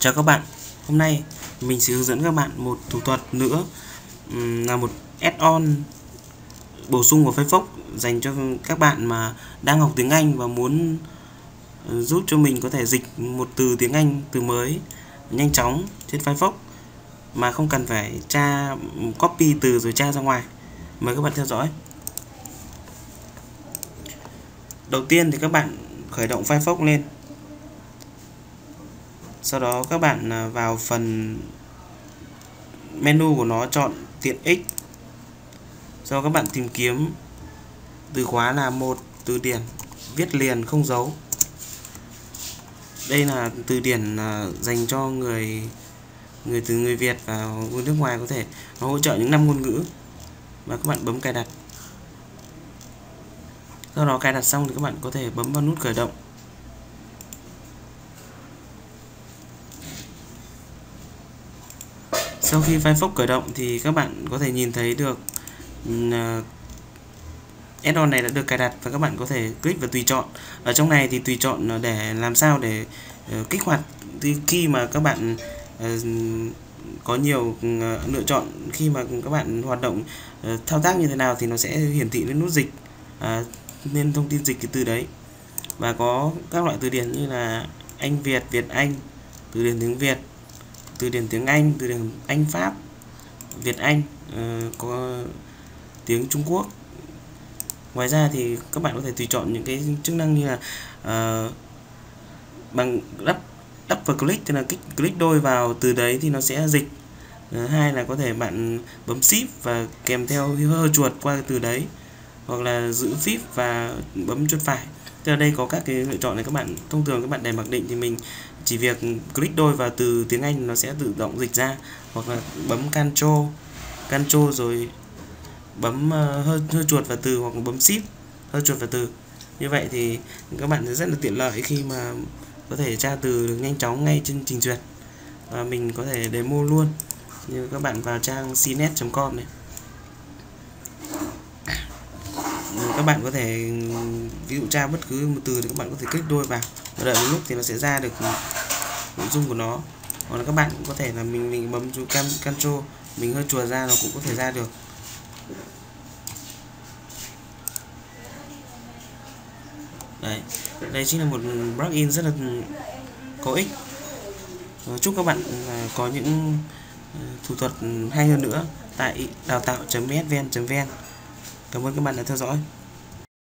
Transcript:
Chào các bạn, hôm nay mình sẽ hướng dẫn các bạn một thủ thuật nữa là một add-on bổ sung của Facebook dành cho các bạn mà đang học tiếng Anh và muốn giúp cho mình có thể dịch một từ tiếng Anh, từ mới nhanh chóng trên Firefox mà không cần phải tra copy từ rồi tra ra ngoài. Mời các bạn theo dõi. Đầu tiên thì các bạn khởi động Firefox lên. Sau đó các bạn vào phần menu của nó, chọn tiện ích. Sau đó các bạn tìm kiếm từ khóa là một từ điển viết liền không dấu. Đây là từ điển dành cho người Việt và người nước ngoài, có thể nó hỗ trợ những 5 ngôn ngữ. Và các bạn bấm cài đặt. Sau đó cài đặt xong thì các bạn có thể bấm vào nút khởi động. Sau khi Firefox khởi động thì các bạn có thể nhìn thấy được add-on này đã được cài đặt và các bạn có thể click vào tùy chọn. Ở trong này thì tùy chọn để làm sao để kích hoạt khi mà các bạn có nhiều lựa chọn, khi mà các bạn hoạt động thao tác như thế nào thì nó sẽ hiển thị lên nút dịch, nên thông tin dịch cái từ đấy. Và có các loại từ điển như là Anh Việt, Việt Anh, từ điển tiếng Việt, từ điển tiếng Anh, từ điển Anh Pháp, Việt Anh, có tiếng Trung Quốc. Ngoài ra thì các bạn có thể tùy chọn những cái chức năng như là bằng double click, tức là click đôi vào từ đấy thì nó sẽ dịch. Hai là có thể bạn bấm Shift và kèm theo hơi chuột qua cái từ đấy, hoặc là giữ Shift và bấm chuột phải. Tức là đây có các cái lựa chọn này. Các bạn thông thường các bạn để mặc định thì mình chỉ việc click đôi vào từ tiếng Anh nó sẽ tự động dịch ra, hoặc là bấm Ctrl rồi bấm hơi chuột vào từ, hoặc bấm Shift hơi chuột vào từ. Như vậy thì các bạn sẽ rất là tiện lợi khi mà có thể tra từ được nhanh chóng ngay trên trình duyệt. Và mình có thể demo luôn. Như các bạn vào trang sinet.com này. Các bạn có thể ví dụ tra bất cứ một từ thì các bạn có thể click đôi vào và đợi một lúc thì nó sẽ ra được nội dung của nó. Hoặc là các bạn cũng có thể là mình bấm Ctrl, mình hơi chuột ra nó cũng có thể ra được. Đấy, đây chính là một plugin rất là có ích. Chúc các bạn có những thủ thuật hay hơn nữa tại đào tạo.vn. Cảm ơn các bạn đã theo dõi.